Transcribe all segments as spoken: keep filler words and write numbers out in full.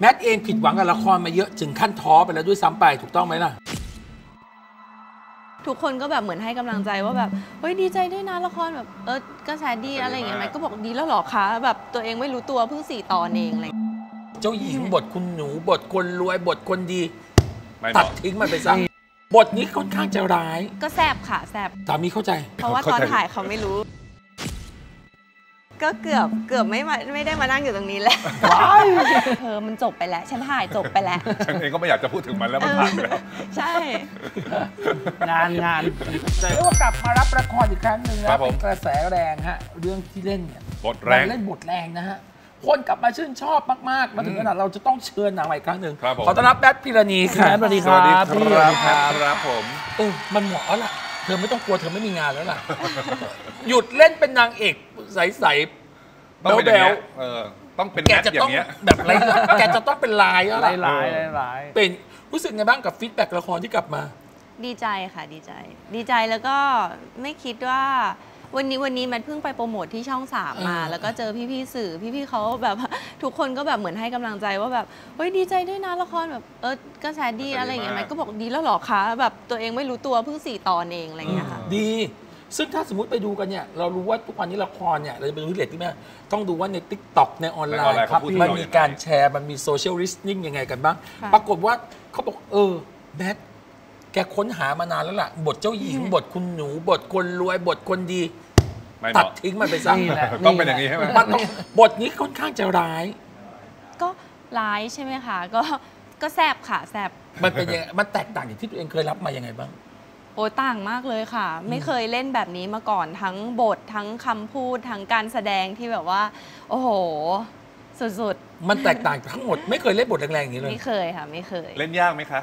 แมทเองผิดหวังกับละครมาเยอะถึงขั้นท้อไปแล้วด้วยซ้ำไปถูกต้องไหมล่ะทุกคนก็แบบเหมือนให้กำลังใจว่าแบบเฮ้ยดีใจด้วยนะละครแบบเออกระแสดีอะไรอย่างเงี้ยไหมก็บอกดีแล้วหรอคะแบบตัวเองไม่รู้ตัวเพิ่งสี่ตอนเองอะไรเจ้าหญิงบทคุณหนูบทคนรวยบทคนดีตัดทิ้งมันไปซะบทนี้ค่อนข้างจะร้ายก็แซบค่ะแซบสามีเข้าใจเพราะว่าตอนถ่ายเขาไม่รู้ก็เกือบเกือบไม่ไม่ได้มานั่งอยู่ตรงนี้แล้วเธอมันจบไปแล้วฉันถ่ายจบไปแล้วฉันเองก็ไม่อยากจะพูดถึงมันแล้วมันผ่านไปแล้วใช่งานงานเรียกว่ากลับมารับละครอีกครั้งหนึ่งนะเป็นกระแสแรงฮะเรื่องที่เล่นเนี่ยบทแรงเล่นบทแรงนะฮะคนกลับมาชื่นชอบมากๆมาถึงขนาดเราจะต้องเชิญนางใหม่อีกครั้งหนึ่งขอต้อนรับแบทพีรณีค่ะสวัสดีครับสวัสดีครับผมเออมันเหมาะละเธอไม่ต้องกลัวเธอไม่มีงานแล้วล่ะหยุดเล่นเป็นนางเอกใสๆต้องเป็นอย่างนี้เออต้องเป็นแกจะต้องแบบไรแกจะต้องเป็นลายอะไรลายลายเป็นรู้สึกไงบ้างกับฟีดแบ็กละครที่กลับมาดีใจค่ะดีใจดีใจแล้วก็ไม่คิดว่าวันนี้วันนี้แมทเพิ่งไปโปรโมทที่ช่องสามมาแล้วก็เจอพี่ๆสื่อพี่ๆเขาแบบทุกคนก็แบบเหมือนให้กำลังใจว่าแบบเฮ้ยดีใจด้วยนะละครแบบเออกระแสดีอะไรอย่างเงี้ยแมทก็บอกดีแล้วหรอคะแบบตัวเองไม่รู้ตัวเพิ่งสี่ตอนเองอะไรอย่างเงี้ยค่ะดีซึ่งถ้าสมมติไปดูกันเนี่ยเรารู้ว่าทุกวันนี้ละครเนี่ยเราจะไปดูที่เรตติ้งเนี่ยต้องดูว่าใน ติ๊กต็อก ในออนไลน์ครับมันมีการแชร์มันมีโซเชียลลิสติ้งยังไงกันบ้างปรากฏว่าเขาบอกเออแมทแกค้นหามานานแล้วล่ะบทเจ้าหญิงบทคุณหนูบทคนรวยบทคนดีตัดทิ้งมันไปซะต้องเป็นอย่างนี้ใช่ไหมบทนี้ค่อนข้างจะร้ายก็ร้ายใช่ไหมคะก็ก็แซบค่ะแซบมันเป็นยังไงมันแตกต่างจากที่ตัวเองเคยรับมายังไงบ้างโอ้ต่างมากเลยค่ะไม่เคยเล่นแบบนี้มาก่อนทั้งบททั้งคำพูดทั้งการแสดงที่แบบว่าโอ้โหสุดๆมันแตกต่างทั้งหมดไม่เคยเล่นบทแรงๆอย่างนี้เลยไม่เคยค่ะไม่เคยเล่นยากไหมคะ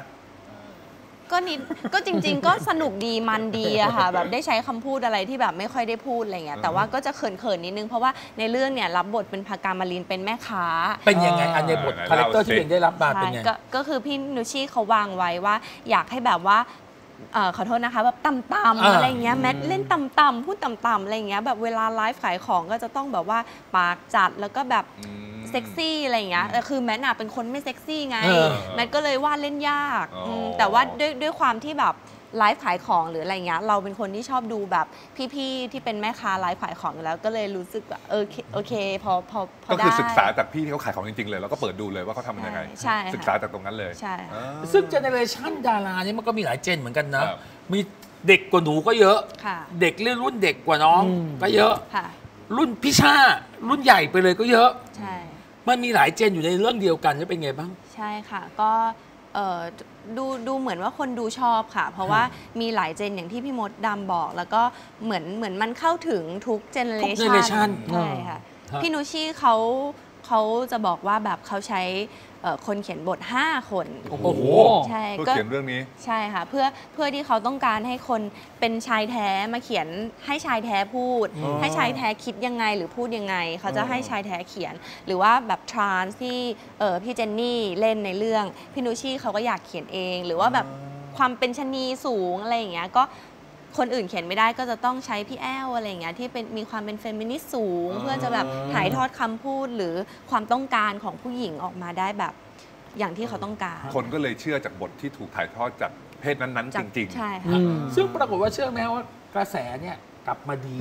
ก็นิดก็จริงๆก็สนุกดีมันดีอะค่ะแบบได้ใช้คำพูดอะไรที่แบบไม่ค่อยได้พูดอะไรเงี้ยแต่ว่าก็จะเขินๆนิดนึงเพราะว่าในเรื่องเนี่ยรับบทเป็นภากามารินเป็นแม่ค้าเป็นยังไงอันในบทคาแรคเตอร์ที่เองได้รับบาทเป็นยังไงก็คือพี่นุชชี่เขาวางไว้ว่าอยากให้แบบว่าขอโทษนะคะแบบต่ำๆอะไรเงี้ยแมทเล่นต่ำๆพูดต่ำๆอะไรเงี้ยแบบเวลาไลฟ์ขายของก็จะต้องแบบว่าปากจัดแล้วก็แบบเซ็กซี่อะไรอย่างเงี้ยแต่คือแมทน่ะเป็นคนไม่เซ็กซี่ไงแมทก็เลยวาดเล่นยากแต่ว่าด้วยด้วยความที่แบบไลฟ์ขายของหรืออะไรเงี้ยเราเป็นคนที่ชอบดูแบบพี่ๆที่เป็นแม่ค้าไลฟ์ขายของอยู่แล้วก็เลยรู้สึกแบบเออโอเคพอพอก็คือศึกษาจากพี่ที่เขาขายของจริงๆเลยแล้วก็เปิดดูเลยว่าเขาทำยังไงศึกษาจากตรงนั้นเลยใช่ซึ่งเจเนเรชั่นดาราเนี่ยมันก็มีหลายเจนเหมือนกันนะมีเด็กกว่าหนูก็เยอะเด็กเรื่องรุ่นเด็กกว่าน้องก็เยอะรุ่นพี่ชารุ่นใหญ่ไปเลยก็เยอะใช่มันมีหลายเจนอยู่ในเรื่องเดียวกันจะเป็นไงบ้างใช่ค่ะก็ดูดูเหมือนว่าคนดูชอบค่ะเพราะว่ามีหลายเจนอย่างที่พี่มดดำบอกแล้วก็เหมือนเหมือนมันเข้าถึงทุกเจเนเรชั่นใช่ค่ะพี่นุชชี่เขาเขาจะบอกว่าแบบเขาใช้คนเขียนบทห้าคนโอ้โหใช่ก็เขียนเรื่องนี้ใช่ค่ะเพื่อเพื่อที่เขาต้องการให้คนเป็นชายแท้มาเขียนให้ชายแท้พูดให้ชายแท้คิดยังไงหรือพูดยังไงเขาจะให้ชายแท้เขียนหรือว่าแบบทรานส์ที่พี่เจนนี่เล่นในเรื่องพี่นุชชี่เขาก็อยากเขียนเองหรือว่าแบบความเป็นชนีสูงอะไรอย่างเงี้ยก็คนอื่นเขียนไม่ได้ก็จะต้องใช้พี่แอลอะไรอย่างเงี้ยที่เป็นมีความเป็นเฟมินิสต์สูงเพื่อจะแบบถ่ายทอดคำพูดหรือความต้องการของผู้หญิงออกมาได้แบบอย่างที่เขาต้องการคนก็เลยเชื่อจากบทที่ถูกถ่ายทอดจากเพศนั้นๆจริงๆใช่ค่ะซึ่งปรากฏว่าเชื่อไหมว่ากระแสเนี่ยกลับมาดี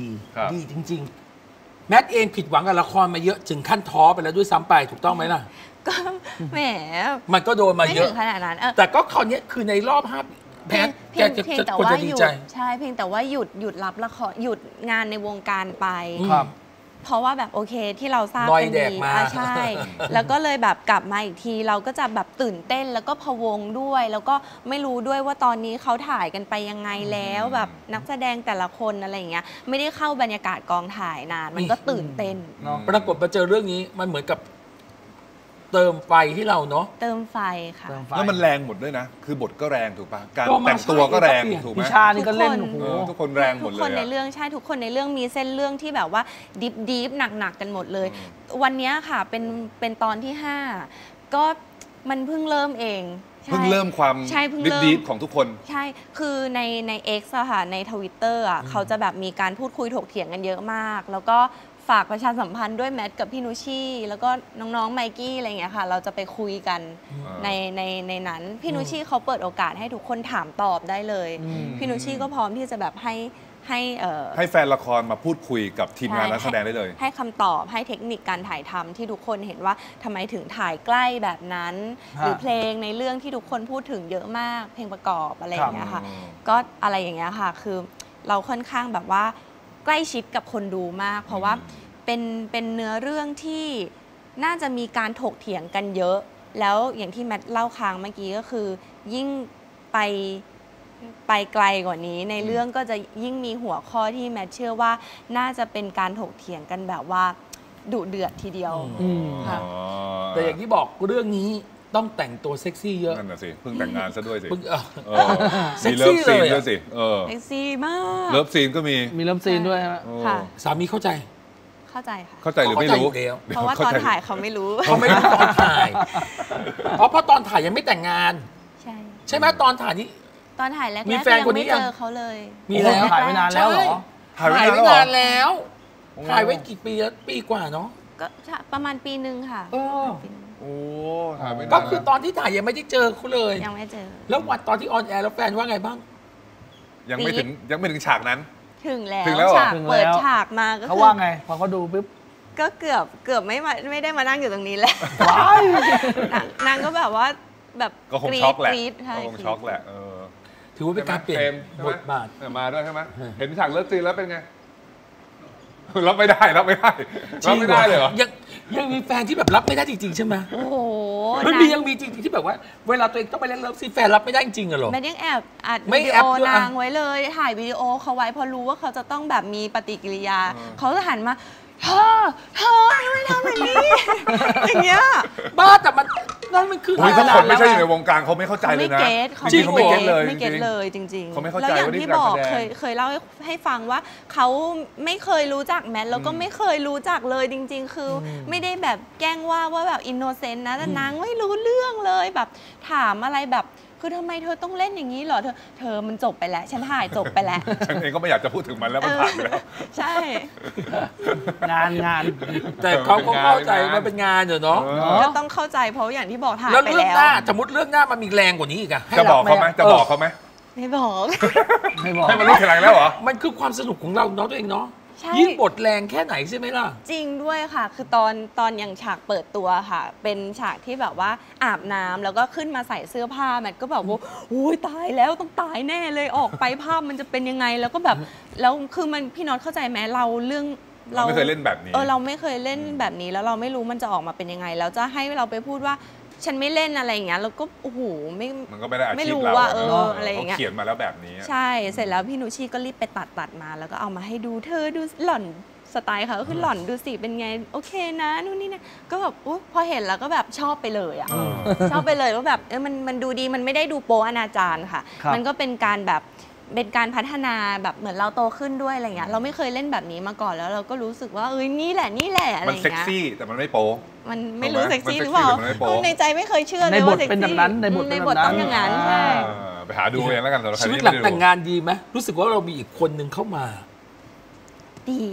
ดีจริงๆแมทเองผิดหวังกับละครมาเยอะถึงขั้นท้อไปแล้วด้วยซ้ำไปถูกต้องไหมล่ะก็แหมมันก็โดนมาเยอะขนาดนั้นแต่ก็คราวนี้คือในรอบห้าเพียงแต่ว่าหยุดใช่เพียงแต่ว่าหยุดหยุดรับละครหยุดงานในวงการไปเพราะว่าแบบโอเคที่เราทราบกันดีใช่แล้วก็เลยแบบกลับมาอีกทีเราก็จะแบบตื่นเต้นแล้วก็พะวงด้วยแล้วก็ไม่รู้ด้วยว่าตอนนี้เขาถ่ายกันไปยังไงแล้วแบบนักแสดงแต่ละคนอะไรอย่างเงี้ยไม่ได้เข้าบรรยากาศกองถ่ายนานมันก็ตื่นเต้นปรากฏมาเจอเรื่องนี้มันเหมือนกับเติมไฟให้เราเนาะเติมไฟค่ะแล้วมันแรงหมดด้วยนะคือบทก็แรงถูกป่ะการแต่งตัวก็แรงถูกไหมทุกคนทุกคนแรงหมดเลยทุกคนในเรื่องใช่ทุกคนในเรื่องมีเส้นเรื่องที่แบบว่าดิฟดิฟหนักหนักกันหมดเลยวันนี้ค่ะเป็นเป็นตอนที่ห้าก็มันเพิ่งเริ่มเองเพิ่งเริ่มความดิฟดิฟของทุกคนใช่คือในใน เอ็กซ์ อะค่ะใน ทวิตเตอร์ อะเขาจะแบบมีการพูดคุยถกเถียงกันเยอะมากแล้วก็ ฝากประชาสัมพันธ์ด้วยแมทกับพี่นุชี่แล้วก็น้องๆไมกี้อะไรอย่างเงี้ยค่ะเราจะไปคุยกันในในในนั้นพี่นุชี่เขาเปิดโอกาสให้ทุกคนถามตอบได้เลยพี่นุชี่ก็พร้อมที่จะแบบให้ให้ให้แฟนละครมาพูดคุยกับทีมงานนักแสดงได้เลยให้คำตอบให้เทคนิคการถ่ายทำที่ทุกคนเห็นว่าทำไมถึงถ่ายใกล้แบบนั้นหรือเพลงในเรื่องที่ทุกคนพูดถึงเยอะมากเพลงประกอบอะไรอย่างเงี้ยค่ะก็อะไรอย่างเงี้ยค่ะคือเราค่อนข้างแบบว่าใกล้ชิดกับคนดูมากเพราะว่าเป็นเป็นเนื้อเรื่องที่น่าจะมีการถกเถียงกันเยอะแล้วอย่างที่แมทเล่าค้างเมื่อกี้ก็คือยิ่งไปไปไกลกว่านี้ในเรื่องก็จะยิ่งมีหัวข้อที่แมทเชื่อว่าน่าจะเป็นการถกเถียงกันแบบว่าดุเดือดทีเดียวค่ะแต่อย่างที่บอกเรื่องนี้ต้องแต่งตัวเซ็กซี่เยอะนั่นน่ะสิเพิ่งแต่งงานซะด้วยสิมีเลิฟซีนด้วยสิเซ็กซี่มากเลิฟซีนก็มีมีเลิฟซีนด้วยค่ะสามีเข้าใจเข้าใจค่ะเข้าใจหรือไม่รู้เพราะว่าตอนถ่ายเขาไม่รู้เขาไม่รู้ตอนถ่ายเพราะเพราะตอนถ่ายยังไม่แต่งงานใช่ใช่ไหมตอนถ่ายนี้ตอนถ่ายแรกๆยังไม่เจอเขาเลยมีแล้วถ่ายไว้นานแล้วเหรอถ่ายไว้นานแล้วถ่ายไว้กี่ปีแล้วปีกว่าเนาะก็ประมาณปีหนึ่งค่ะโอ้ถ่ายไม่นานก็คือตอนที่ถ่ายยังไม่ได้เจอเขาเลยยังไม่เจอแล้ววันตอนที่ออนแอร์แล้วแฟนว่าไงบ้างยังไม่ถึงยังไม่ถึงฉากนั้นถึงแล้วฉากเปิดฉากมาก็คือเขาว่าไงพอเขาดูปุ๊บก็เกือบเกือบไม่ไม่ได้มานั่งอยู่ตรงนี้แล้วนางก็แบบว่าแบบก็คงช็อกแหละก็คงช็อกแหละถือว่าเป็นการเปลี่ยนบทบาทมาด้วยใช่ไหมเห็นฉากเลิฟซีนแล้วเป็นไงรับไม่ได้รับไม่ได้รับไม่ได้เลยเหรอยังยังมีแฟนที่แบบรับไม่ได้จริงๆใช่ไหมโอ้โหมันมียังมีจริงที่แบบว่าเวลาตัวเองต้องไปเล่นเลิฟซีนแฟนรับไม่ได้จริงๆหรอมันยังแอบอัดวิดีโอนางไว้เลยถ่ายวิดีโอเขาไว้พอรู้ว่าเขาจะต้องแบบมีปฏิกิริยาเขาจะหันมาเธอเธอไม่ทำแบบนี้อย่างเงี้ยบ้าแต่มันนั่นมันคือถ้าคนไม่ใช่อยู่ในวงการเขาไม่เข้าใจเลยนะจริงเขาไม่เก็ตเลยไม่เก็ตเลยจริงๆแล้วอย่างที่บอกเคยเคยเล่าให้ฟังว่าเขาไม่เคยรู้จักแมทแล้วก็ไม่เคยรู้จักเลยจริงๆคือไม่ได้แบบแกล้งว่าว่าแบบอินโนเซนต์นะแต่นางไม่รู้เรื่องเลยแบบถามอะไรแบบคือทำไมเธอต้องเล่นอย่างนี้เหรอเธอเธอมันจบไปแล้วฉันถ่ายจบไปแล้วฉันเองก็ไม่อยากจะพูดถึงมันแล้วมันผ่านไปแล้วใช่งานงานแต่เขาก็เข้าใจมันเป็นงานอยู่เนาะก็ต้องเข้าใจเพราะอย่างที่บอกถ่ายไปแล้วแล้วเรื่องหน้าสมมติเรื่องหน้ามันมีแรงกว่านี้อีกอะจะบอกเขาไหมจะบอกเขาไหมไม่บอกไม่บอกให้มันรู้แค่ไหนแล้วเหรอมันคือความสนุกของเราเนาะตัวเองเนาะยิ่งบทแรงแค่ไหนใช่ไหมล่ะจริงด้วยค่ะคือตอนตอนอย่างฉากเปิดตัวค่ะเป็นฉากที่แบบว่าอาบน้ำแล้วก็ขึ้นมาใส่เสื้อผ้าแมทก็แบบว่าโอ้ยตายแล้วต้องตายแน่เลยออกไปภาพมันจะเป็นยังไงแล้วก็แบบแล้วคือมันพี่น็อตเข้าใจไหมเราเรื่องเราไม่เคยเล่นแบบนี้เออเราไม่เคยเล่นแบบนี้แล้วเราไม่รู้มันจะออกมาเป็นยังไงแล้วจะให้เราไปพูดว่าฉันไม่เล่นอะไรอย่างเงี้ยแล้วก็โอ้โหไม่มันก็ไม่ได้อาชีพเราไม่รู้ว่าเอออะไรอย่างเงี้ยเขียนมาแล้วแบบนี้ใช่เสร็จแล้วพี่นุชี่ก็รีบไปตัดตัดมาแล้วก็เอามาให้ดูเธอดูหล่อนสไตล์เขาคือหล่อนดูสิเป็นไงโอเคนะนู่นนี่นะก็แบบอุ๊ยพอเห็นแล้วก็แบบชอบไปเลยอ่ะชอบไปเลยว่าแบบเออมันมันดูดีมันไม่ได้ดูโป๊อนาจารค่ะมันก็เป็นการแบบเป็นการพัฒนาแบบเหมือนเราโตขึ้นด้วยอะไรเงี้ยเราไม่เคยเล่นแบบนี้มาก่อนแล้วเราก็รู้สึกว่าเอ้ยนี่แหละนี่แหละอะไรเงี้ยมันเซ็กซี่แต่มันไม่โป๊มันไม่รู้เซ็กซี่หรือเปล่าในใจไม่เคยเชื่อเลยว่าเซ็กซี่ในบทเป็นแบบนั้นในบทต้องอย่างนั้นใช่ไปหาดูเองแล้วกันสำหรับชีวิตหลังแต่งงานดีไหมรู้สึกว่าเรามีอีกคนนึงเข้ามาดี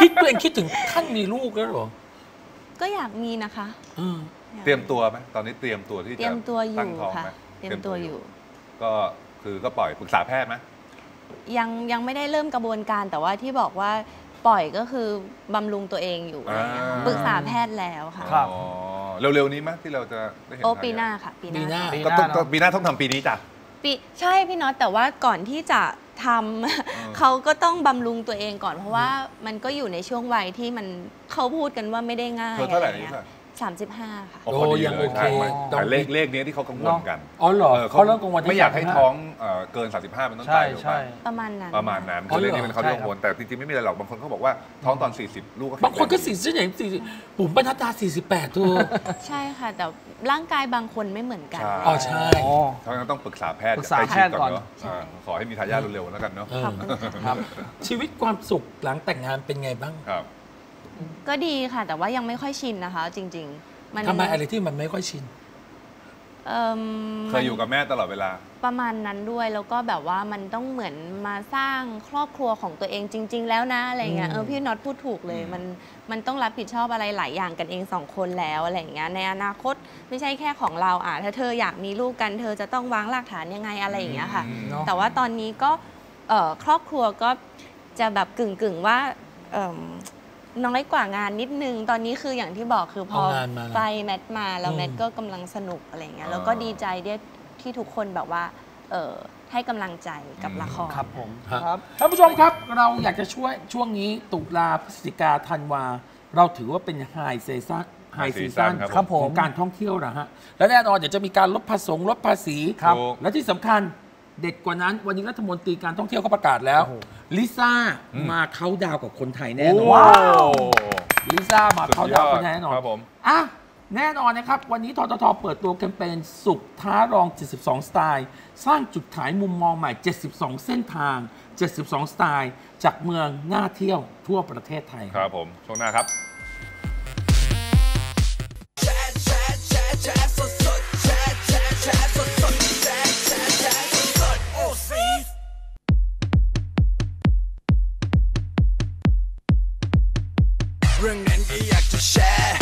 คิดตัวเองคิดถึงขั้นมีลูกแล้วหรอก็อยากมีนะคะเตรียมตัวไหมตอนนี้เตรียมตัวที่จะตั้งท้องไหมเตรียมตัวอยู่ก็คือก็ปล่อยปรึกษาแพทย์ไหมยังยังไม่ได้เริ่มกระบวนการแต่ว่าที่บอกว่าปล่อยก็คือบำรุงตัวเองอยู่ปรึกษาแพทย์แล้วค่ะเร็วๆนี้ไหมที่เราจะได้เห็นโอปีหน้าค่ะปีหน้าก็ต้องปีหน้าต้องทำปีนี้จ้ะปีใช่พี่น็อตแต่ว่าก่อนที่จะทำเขาก็ต้องบำรุงตัวเองก่อนเพราะว่ามันก็อยู่ในช่วงวัยที่มันเขาพูดกันว่าไม่ได้ง่ายเท่าไหร่เนี่ยสามสิบห้าค่ะโอ้ยังโอเคแต่เลขเลขนี้ที่เขากังวลกันอ๋อเหรอเขาเริ่มกังวลไม่อยากให้ท้องเกินสามสิบห้าเป็นต้นไปหรือเปล่าประมาณนั้นประมาณนั้นคือเรื่องนี้เป็นเขากังวลแต่จริงๆไม่มีอะไรหรอกบางคนเขาบอกว่าท้องตอนสี่สิบลูกบางคนก็สี่สิบซึ่งอย่างสี่สิบปุ๋มบรรดาสี่สิบแปดตัวใช่ค่ะแต่ร่างกายบางคนไม่เหมือนกันอ๋อใช่เขาต้องปรึกษาแพทย์ไปฉีดก่อนเนาะขอให้มีทายาทเร็วๆแล้วกันเนาะครับชีวิตความสุขหลังแต่งงานเป็นไงบ้างครับก็ดีค่ะแต่ว่ายังไม่ค่อยชินนะคะจริงๆมันทำไมอะไรที่มันไม่ค่อยชิน เคยอยู่กับแม่ตลอดเวลาประมาณนั้นด้วยแล้วก็แบบว่ามันต้องเหมือนมาสร้างครอบครัวของตัวเองจริงๆแล้วนะอะไรเงี้ยเออพี่น็อตพูดถูกเลยมันมันต้องรับผิดชอบอะไรหลายอย่างกันเองสองคนแล้วอะไรเงี้ยในอนาคตไม่ใช่แค่ของเราอ่ะถ้าเธออยากมีลูกกันเธอจะต้องวางรากฐานยังไงอะไรอย่างเงี้ยค่ะแต่ว่าตอนนี้ก็ครอบครัวก็จะแบบกึ่งๆว่าน้อยกว่างานนิดนึงตอนนี้คืออย่างที่บอกคือพอไปแมทมาแล้วแมทก็กำลังสนุกอะไรเงี้ยแล้วก็ดีใจที่ทุกคนแบบว่าให้กำลังใจกับละครครับผมครับท่านผู้ชมครับเราอยากจะช่วยช่วงนี้ตุลาพฤศจิกาธันวาเราถือว่าเป็นไฮซีซั่นไฮซีซั่นของการท่องเที่ยวนะฮะและแน่นอนเดี๋ยวจะมีการลดภาษีลดภาษีและที่สำคัญเด็ดกว่านั้นวันนี้รัฐมนตรีการท่องเที่ยวเขาประกาศแล้วลิซ่ามาเค้าดาวกับคนไทยแน่นอนว้าวลิซ่ามาเค้าดาวคนไทยแน่นอนอ่ะแน่นอนนะครับวันนี้ทททเปิดตัวแคมเปญสุขท้ารองเจ็ดสิบสองสไตล์สร้างจุดขายมุมมองใหม่เจ็ดสิบสองเส้นทางเจ็ดสิบสองสไตล์จากเมืองน่าเที่ยวทั่วประเทศไทยครับผมช่วงหน้าครับเรื่องนั้นก็อยากจะแชร์